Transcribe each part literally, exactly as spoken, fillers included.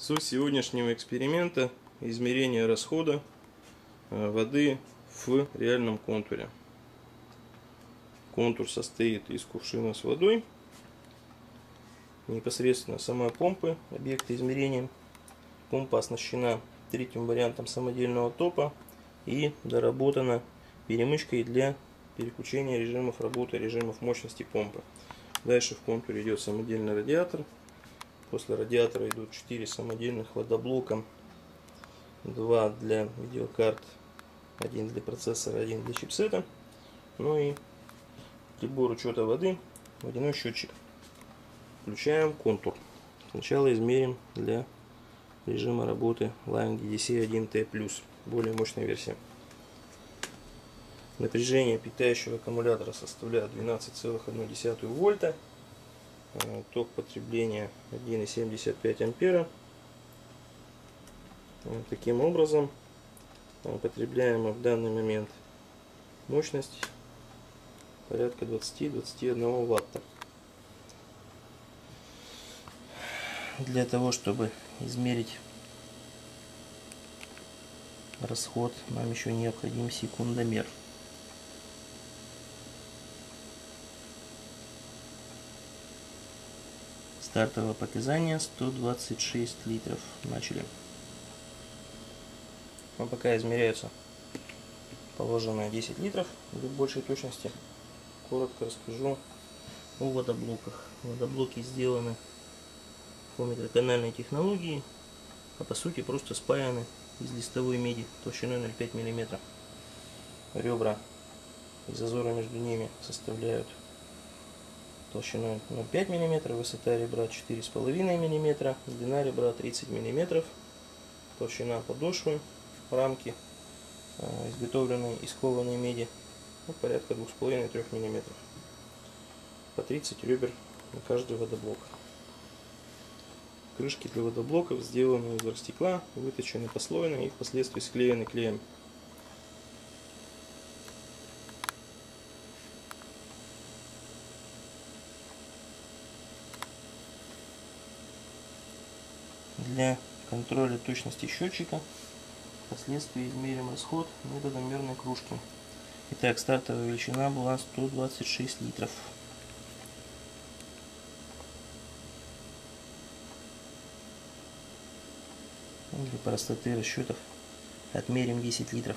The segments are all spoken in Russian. Суть сегодняшнего эксперимента – измерение расхода воды в реальном контуре. Контур состоит из кувшина с водой, непосредственно сама помпы объекта измерения. Помпа оснащена третьим вариантом самодельного топа и доработана перемычкой для переключения режимов работы, режимов мощности помпы. Дальше в контуре идет самодельный радиатор. После радиатора идут четыре самодельных водоблока. два для видеокарт, один для процессора, один для чипсета. Ну и прибор учета воды, водяной счетчик. Включаем контур. Сначала измерим для режима работы Laing ди ди си один ти плюс, более мощная версия. Напряжение питающего аккумулятора составляет двенадцать целых одна десятая вольта. Ток потребления один и семьдесят пять ампера. Таким образом, потребляем в данный момент мощность порядка двадцати-двадцати одного ватта. Для того, чтобы измерить расход, нам еще необходим секундомер. Стартовое показание сто двадцать шесть литров. Начали. Но пока измеряются положенные десять литров для большей точности, коротко расскажу о водоблоках. Водоблоки сделаны по метроканальной технологии, а по сути просто спаяны из листовой меди толщиной ноль целых пять десятых мм. Ребра и зазоры между ними составляют толщиной ноль целых пять десятых мм, высота ребра четыре и пять десятых мм, длина ребра тридцать мм, толщина подошвы, рамки изготовленные из кованой меди, ну, порядка двух с половиной — трёх мм. По тридцать ребер на каждый водоблок. Крышки для водоблоков сделаны из оргстекла, выточены послойно и впоследствии склеены клеем. Для контроля точности счетчика впоследствии измерим расход методом мерной кружки. Итак, стартовая величина была сто двадцать шесть литров. Для простоты расчетов отмерим десять литров.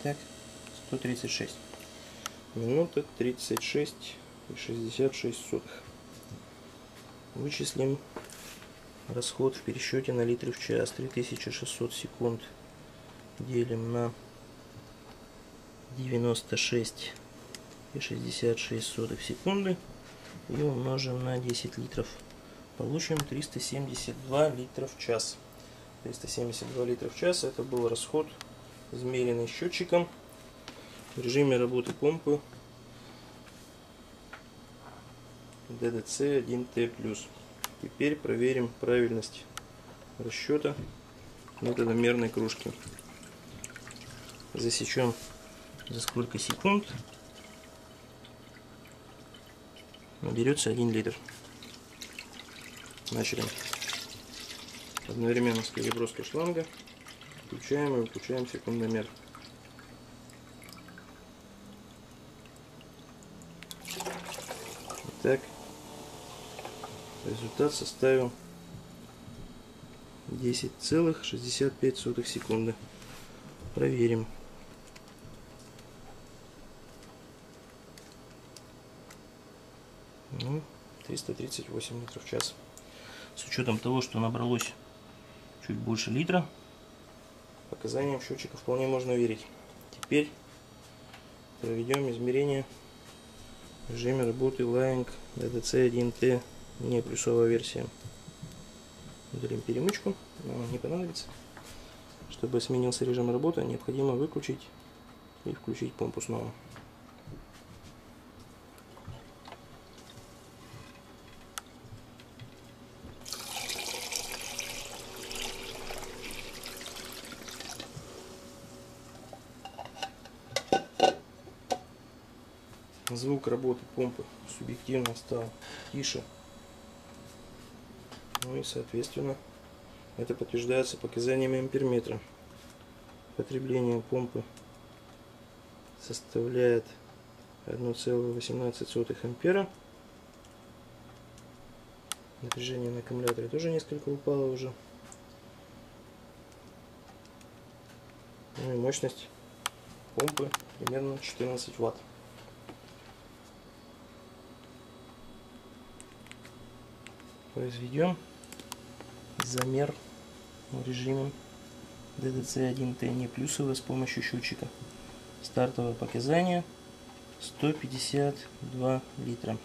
Итак, сто тридцать шесть. Минута тридцать шесть и шестьдесят шесть сотых. Вычислим расход в пересчете на литры в час. три тысячи шестьсот секунд делим на девяносто шесть и шестьдесят шесть сотых секунды и умножим на десять литров. Получим триста семьдесят два литра в час. триста семьдесят два литра в час — это был расход, измеренный счетчиком в режиме работы помпы ди ди си один ти плюс. Теперь проверим правильность расчета методом мерной кружки. Засечем, за сколько секунд наберется один литр. Начали. Одновременно с переброской шланга включаем и выключаем секундомер. Итак, результат составил десять целых шестьдесят пять сотых секунды. Проверим. Ну, триста тридцать восемь литров в час. С учетом того, что набралось чуть больше литра, показаниям счетчика вполне можно верить. Теперь проведем измерение в режиме работы Laing ди ди си один ти, не плюсовая версия. Удалим перемычку, но она не понадобится. Чтобы сменился режим работы, необходимо выключить и включить помпу снова. звук работы помпы субъективно стал тише. Ну и соответственно это подтверждается показаниями амперметра. Потребление помпы составляет одна целая восемнадцать сотых ампера. Напряжение на аккумуляторе тоже несколько упало уже. Ну и мощность помпы примерно четырнадцать ватт. Произведем замер режимом ди ди си один ти не плюсовое с помощью счетчика. Стартовое показание сто пятьдесят два литра.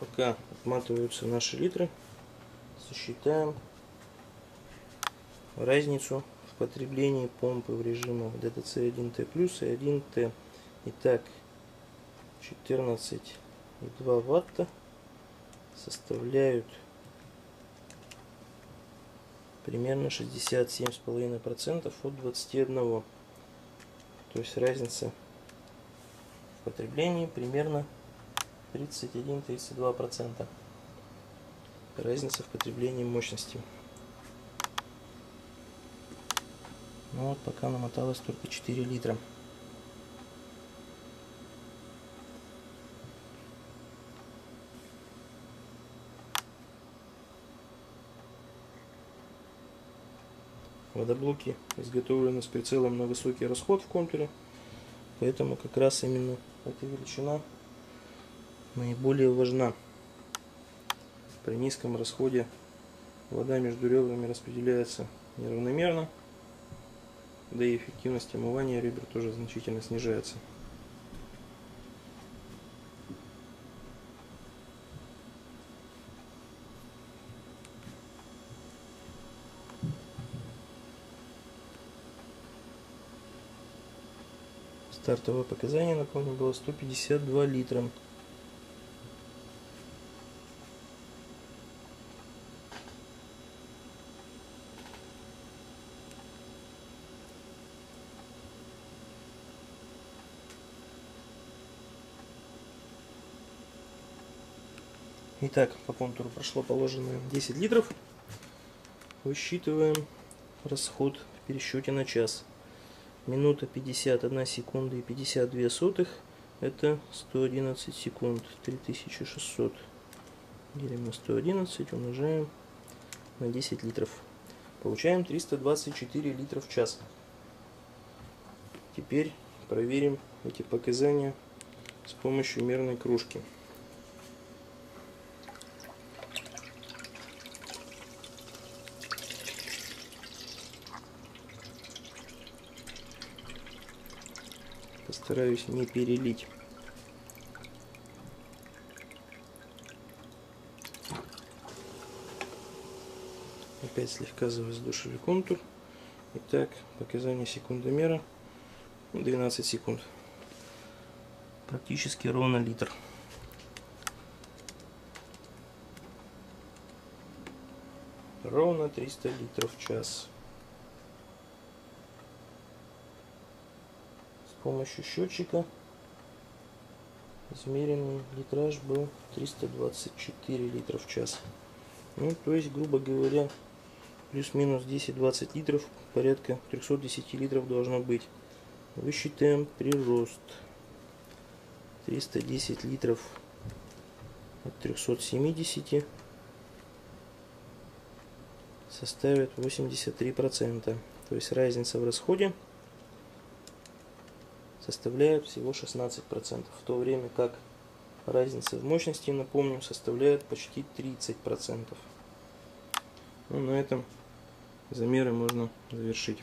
Пока отматываются наши литры, сосчитаем разницу в потреблении помпы в режимах ди ди си один ти плюс и один ти. Итак, четырнадцать и два ватта составляют примерно шестьдесят семь и пять десятых процента от двадцати одного. То есть разница в потреблении примерно тридцать один — тридцать два процента. Разница в потреблении мощности. Ну вот, пока намоталось только четыре литра. Водоблоки изготовлены с прицелом на высокий расход в контуре, поэтому как раз именно эта величина наиболее важна. При низком расходе вода между ребрами распределяется неравномерно, да и эффективность омывания ребер тоже значительно снижается. Стартовое показание, напомню, было сто пятьдесят два литра. Итак, по контуру прошло положенные десять литров. Высчитываем расход в пересчете на час. Минута пятьдесят одна секунда и пятьдесят две сотых, это сто одиннадцать секунд, три тысячи шестьсот. Делим на сто одиннадцать, умножаем на десять литров. Получаем триста двадцать четыре литра в час. Теперь проверим эти показания с помощью мерной кружки. Стараюсь не перелить. Опять слегка завоздушили контур. Итак, показания секундомера двенадцать секунд. Практически ровно литр. Ровно триста литров в час. С помощью счетчика измеренный литраж был триста двадцать четыре литра в час. Ну, то есть, грубо говоря, плюс-минус десять-двадцать литров, порядка трёхсот десяти литров должно быть. Высчитаем прирост. триста десять литров от трёхсот семидесяти составит восемьдесят три процента. То есть разница в расходе составляет всего шестнадцать процентов, в то время как разница в мощности, напомню, составляет почти тридцать процентов. Ну, на этом замеры можно завершить.